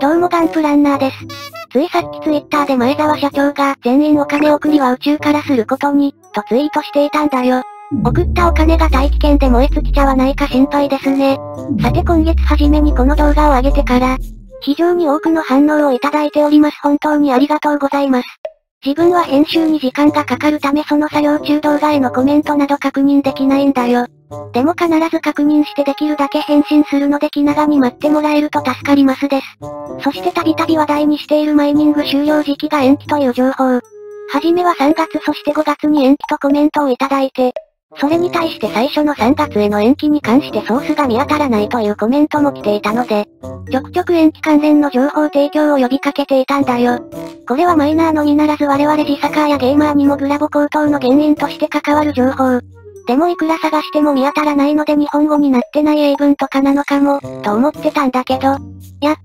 どうもガンプランナーです。ついさっきツイッターで前澤社長が全員お金送りは宇宙からすることに、とツイートしていたんだよ。送ったお金が大気圏で燃え尽きちゃわないか心配ですね。さて今月初めにこの動画を上げてから、非常に多くの反応をいただいております。本当にありがとうございます。自分は編集に時間がかかるためその作業中動画へのコメントなど確認できないんだよ。でも必ず確認してできるだけ返信するので気長に待ってもらえると助かりますです。そしてたびたび話題にしているマイニング終了時期が延期という情報。はじめは3月そして5月に延期とコメントをいただいて、それに対して最初の3月への延期に関してソースが見当たらないというコメントも来ていたので、ちょくちょく延期関連の情報提供を呼びかけていたんだよ。これはマイナーのみならず我々自サッカーやゲーマーにもグラボ高騰の原因として関わる情報。でもいくら探しても見当たらないので日本語になってない英文とかなのかも、と思ってたんだけど、やっ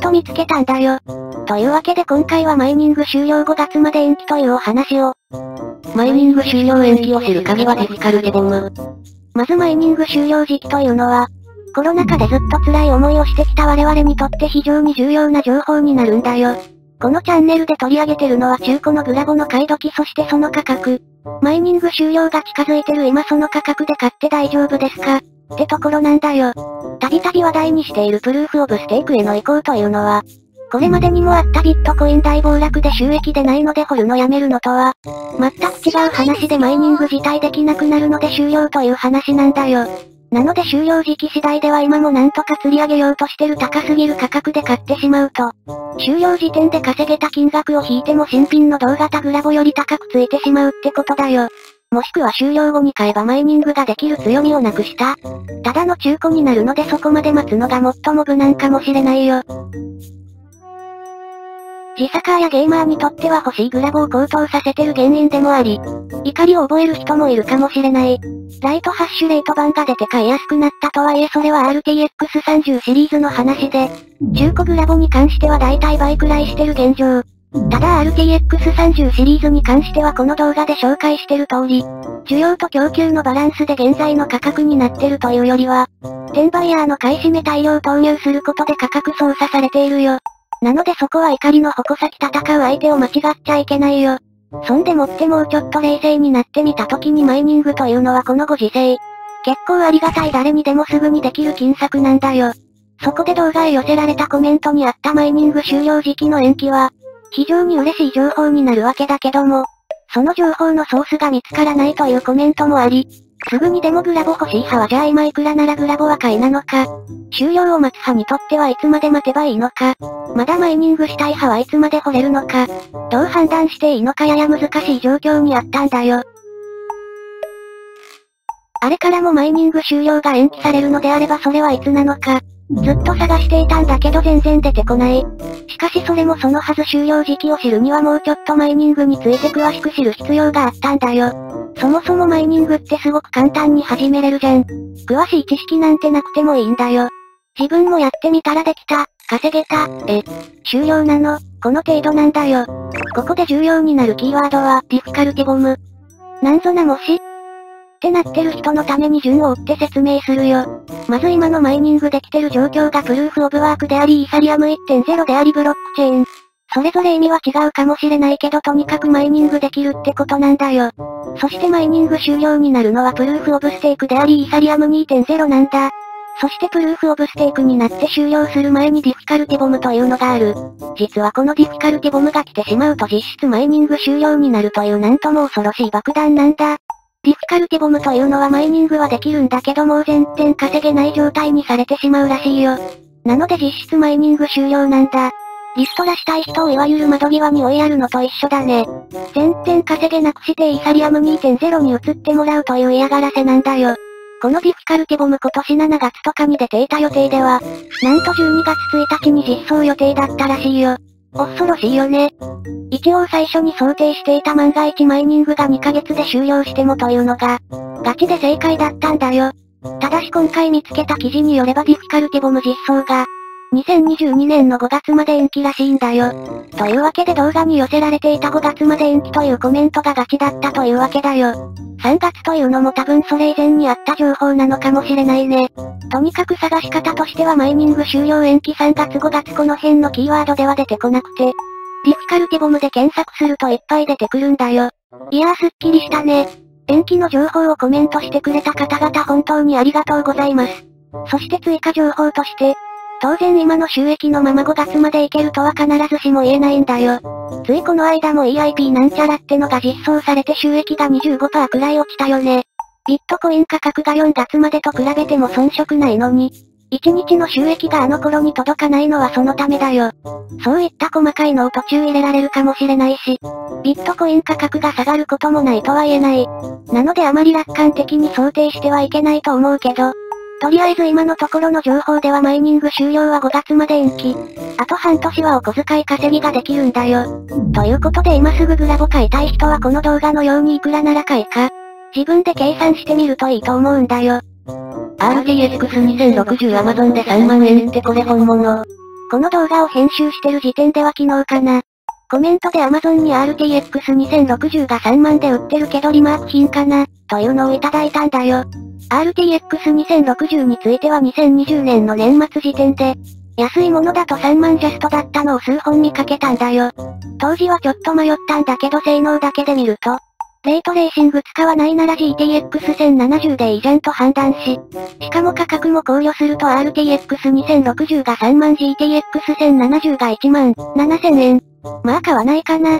と見つけたんだよ。というわけで今回はマイニング終了5月まで延期というお話を。マイニング終了延期を知る鍵はデジカルデボム。まずマイニング終了時期というのは、コロナ禍でずっと辛い思いをしてきた我々にとって非常に重要な情報になるんだよ。このチャンネルで取り上げてるのは中古のグラボの買い時そしてその価格。マイニング終了が近づいてる今その価格で買って大丈夫ですかってところなんだよ。たびたび話題にしているプルーフオブステークへの移行というのは、これまでにもあったビットコイン大暴落で収益でないので掘るのやめるのとは、全く違う話でマイニング自体できなくなるので終了という話なんだよ。なので終了時期次第では今もなんとか釣り上げようとしてる高すぎる価格で買ってしまうと、終了時点で稼げた金額を引いても新品の同型グラボより高くついてしまうってことだよ。もしくは終了後に買えばマイニングができる強みをなくした。ただの中古になるのでそこまで待つのが最も無難かもしれないよ。自サッカーやゲーマーにとっては欲しいグラボを高騰させてる原因でもあり、怒りを覚える人もいるかもしれない。ライトハッシュレート版が出て買いやすくなったとはいえそれは RTX30 シリーズの話で、中古グラボに関しては大体倍くらいしてる現状。ただ RTX30 シリーズに関してはこの動画で紹介してる通り、需要と供給のバランスで現在の価格になってるというよりは、転売ヤーの買い占め大量投入することで価格操作されているよ。なのでそこは怒りの矛先戦う相手を間違っちゃいけないよ。そんでもってもうちょっと冷静になってみた時にマイニングというのはこのご時世。結構ありがたい誰にでもすぐにできる金策なんだよ。そこで動画へ寄せられたコメントにあったマイニング終了時期の延期は、非常に嬉しい情報になるわけだけども、その情報のソースが見つからないというコメントもあり、すぐにでもグラボ欲しい派はじゃあ今いくらならグラボは買いなのか。終了を待つ派にとってはいつまで待てばいいのか。まだマイニングしたい派はいつまで掘れるのか。どう判断していいのかやや難しい状況にあったんだよ。あれからもマイニング終了が延期されるのであればそれはいつなのか。ずっと探していたんだけど全然出てこない。しかしそれもそのはず終了時期を知るにはもうちょっとマイニングについて詳しく知る必要があったんだよ。そもそもマイニングってすごく簡単に始めれるじゃん。詳しい知識なんてなくてもいいんだよ。自分もやってみたらできた、稼げた、終了なの、この程度なんだよ。ここで重要になるキーワードは、ディフィカルティボム。なんぞなもしってなってる人のために順を追って説明するよ。まず今のマイニングできてる状況がプルーフオブワークであり、イーサリアム 1.0 であり、ブロックチェーン。それぞれ意味は違うかもしれないけどとにかくマイニングできるってことなんだよ。そしてマイニング終了になるのはプルーフオブステークでありイーサリアム 2.0 なんだ。そしてプルーフオブステークになって終了する前にディフィカルティボムというのがある。実はこのディフィカルティボムが来てしまうと実質マイニング終了になるというなんとも恐ろしい爆弾なんだ。ディフィカルティボムというのはマイニングはできるんだけどもう全然稼げない状態にされてしまうらしいよ。なので実質マイニング終了なんだ。リストラしたい人をいわゆる窓際に追いやるのと一緒だね。全然稼げなくしてイーサリアム 2.0 に移ってもらうという嫌がらせなんだよ。このディフィカルティボム今年7月とかに出ていた予定では、なんと12月1日に実装予定だったらしいよ。恐ろしいよね。一応最初に想定していた万が一マイニングが2ヶ月で終了してもというのが、ガチで正解だったんだよ。ただし今回見つけた記事によればディフィカルティボム実装が、2022年の5月まで延期らしいんだよ。というわけで動画に寄せられていた5月まで延期というコメントがガチだったというわけだよ。3月というのも多分それ以前にあった情報なのかもしれないね。とにかく探し方としてはマイニング終了延期3月5月この辺のキーワードでは出てこなくて、ディフィカルティボムで検索するといっぱい出てくるんだよ。いやーすっきりしたね。延期の情報をコメントしてくれた方々本当にありがとうございます。そして追加情報として、当然今の収益のまま5月までいけるとは必ずしも言えないんだよ。ついこの間も EIP なんちゃらってのが実装されて収益が 25% くらい落ちたよね。ビットコイン価格が4月までと比べても遜色ないのに、1日の収益があの頃に届かないのはそのためだよ。そういった細かいのを途中入れられるかもしれないし、ビットコイン価格が下がることもないとは言えない。なのであまり楽観的に想定してはいけないと思うけど、とりあえず今のところの情報ではマイニング終了は5月まで延期。あと半年はお小遣い稼ぎができるんだよ。ということで今すぐグラボ買いたい人はこの動画のようにいくらなら買いか、自分で計算してみるといいと思うんだよ。RTX2060 Amazon で3万円ってこれ本物。この動画を編集してる時点では昨日かな。コメントで Amazon に RTX2060 が3万で売ってるけどリマーク品かな、というのをいただいたんだよ。RTX2060 については2020年の年末時点で、安いものだと3万ジャストだったのを数本見かけたんだよ。当時はちょっと迷ったんだけど性能だけで見ると、レイトレーシング使わないなら GTX1070 でいいじゃんと判断し、しかも価格も考慮すると RTX2060 が3万 GTX1070 が1万7000円。まあ買わないかな。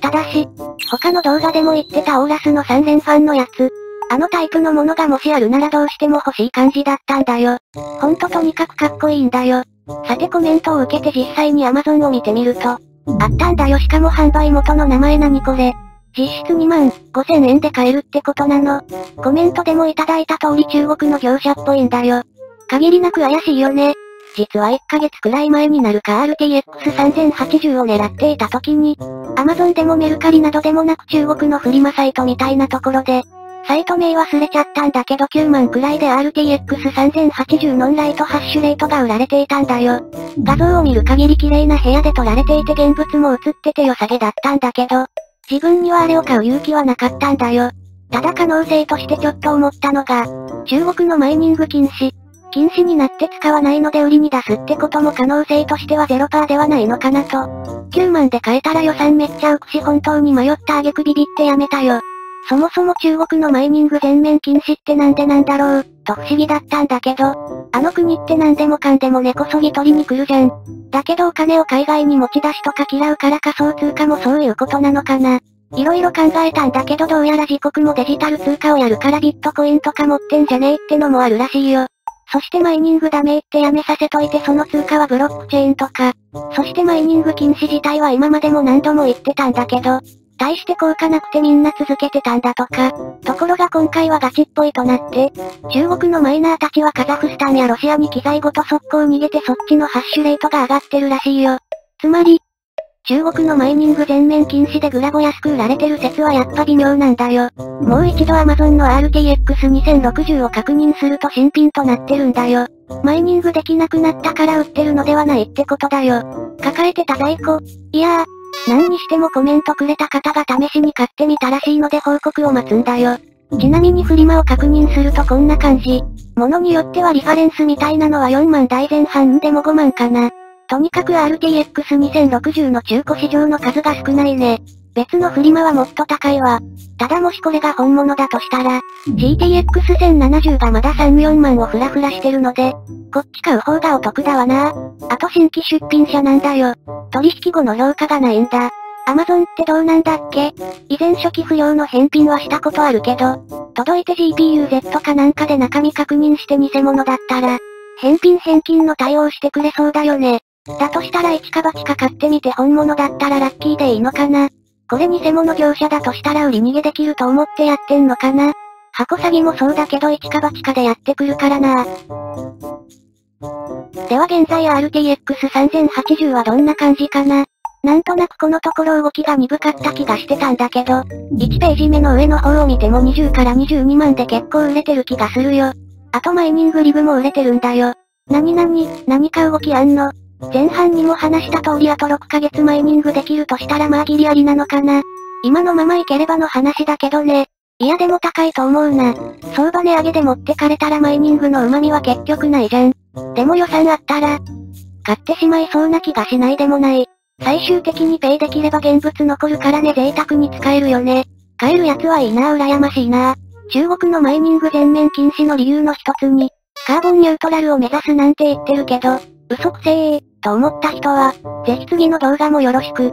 ただし、他の動画でも言ってたオーラスの3連ファンのやつ、あのタイプのものがもしあるならどうしても欲しい感じだったんだよ。ほんととにかくかっこいいんだよ。さてコメントを受けて実際に Amazon を見てみると、あったんだよしかも販売元の名前何これ。実質2万5000円で買えるってことなの。コメントでもいただいた通り中国の業者っぽいんだよ。限りなく怪しいよね。実は1ヶ月くらい前になるか RTX3080 を狙っていた時に、Amazon でもメルカリなどでもなく中国のフリマサイトみたいなところで、サイト名忘れちゃったんだけど9万くらいで RTX3080 ノンライトハッシュレートが売られていたんだよ。画像を見る限り綺麗な部屋で撮られていて現物も映ってて良さげだったんだけど、自分にはあれを買う勇気はなかったんだよ。ただ可能性としてちょっと思ったのが、中国のマイニング禁止になって使わないので売りに出すってことも可能性としては 0% ではないのかなと。9万で買えたら予算めっちゃ浮くし本当に迷った挙句ビビってやめたよ。そもそも中国のマイニング全面禁止ってなんでなんだろう、と不思議だったんだけど、あの国って何でもかんでも根こそぎ取りに来るじゃん。だけどお金を海外に持ち出しとか嫌うから仮想通貨もそういうことなのかな。いろいろ考えたんだけどどうやら自国もデジタル通貨をやるからビットコインとか持ってんじゃねえってのもあるらしいよ。そしてマイニングダメってやめさせといてその通貨はブロックチェーンとか、そしてマイニング禁止自体は今までも何度も言ってたんだけど、大して効果なくてみんな続けてたんだとか、ところが今回はガチっぽいとなって、中国のマイナーたちはカザフスタンやロシアに機材ごと速攻逃げてそっちのハッシュレートが上がってるらしいよ。つまり、中国のマイニング全面禁止でグラボ安く売られてる説はやっぱ微妙なんだよ。もう一度 Amazon の RTX2060 を確認すると新品となってるんだよ。マイニングできなくなったから売ってるのではないってことだよ。抱えてた在庫。いやー。何にしてもコメントくれた方が試しに買ってみたらしいので報告を待つんだよ。ちなみにフリマを確認するとこんな感じ。ものによってはリファレンスみたいなのは4万台前半でも5万かな。とにかく RTX2060 の中古市場の数が少ないね。別のフリマはもっと高いわ。ただもしこれが本物だとしたら、GTX1070 がまだ3、4万をフラフラしてるので、こっち買う方がお得だわな。あと新規出品者なんだよ。取引後の評価がないんだ。Amazon ってどうなんだっけ？以前初期不要の返品はしたことあるけど、届いて GPUZ かなんかで中身確認して偽物だったら、返金の対応してくれそうだよね。だとしたら一か八か買ってみて本物だったらラッキーでいいのかな。これ偽物業者だとしたら売り逃げできると思ってやってんのかな。箱詐欺もそうだけど一か八かでやってくるからな。では現在 RTX3080 はどんな感じかな。なんとなくこのところ動きが鈍かった気がしてたんだけど、1ページ目の上の方を見ても20から22万で結構売れてる気がするよ。あとマイニングリグも売れてるんだよ。何か動きあんの？前半にも話した通りあと6ヶ月マイニングできるとしたらまあギリありなのかな。今のままいければの話だけどね。いやでも高いと思うな。相場値上げで持ってかれたらマイニングの旨味は結局ないじゃん。でも予算あったら、買ってしまいそうな気がしないでもない。最終的にペイできれば現物残るからね、贅沢に使えるよね。買えるやつはいいな、羨ましいな。中国のマイニング全面禁止の理由の一つに、カーボンニュートラルを目指すなんて言ってるけど、嘘くせえー、と思った人は、ぜひ次の動画もよろしく。